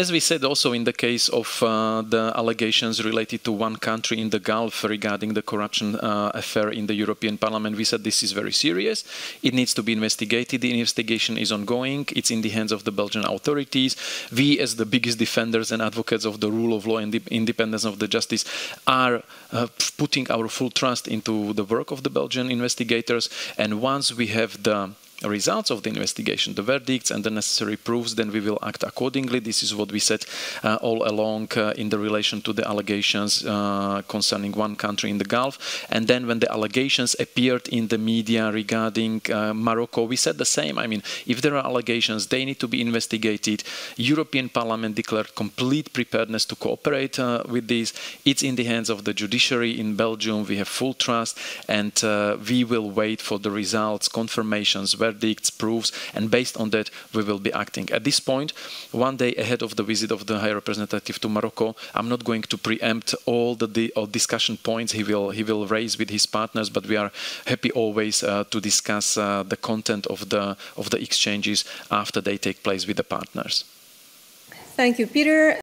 As we said also in the case of the allegations related to one country in the Gulf regarding the corruption affair in the European Parliament, we said this is very serious. It needs to be investigated. The investigation is ongoing. It's in the hands of the Belgian authorities. We, as the biggest defenders and advocates of the rule of law and the independence of the justice, are putting our full trust into the work of the Belgian investigators. And once we have the results of the investigation, the verdicts and the necessary proofs, then we will act accordingly. This is what we said all along in the relation to the allegations concerning one country in the Gulf. And then when the allegations appeared in the media regarding Morocco, we said the same. I mean, if there are allegations, they need to be investigated. European Parliament declared complete preparedness to cooperate with these. It's in the hands of the judiciary in Belgium. We have full trust, and we will wait for the results, confirmations, verdicts, proofs, and based on that we will be acting. At this point, one day ahead of the visit of the High Representative to Morocco, I'm not going to preempt all the discussion points he will raise with his partners, but we are happy always to discuss the content of the exchanges after they take place with the partners. Thank you, Peter.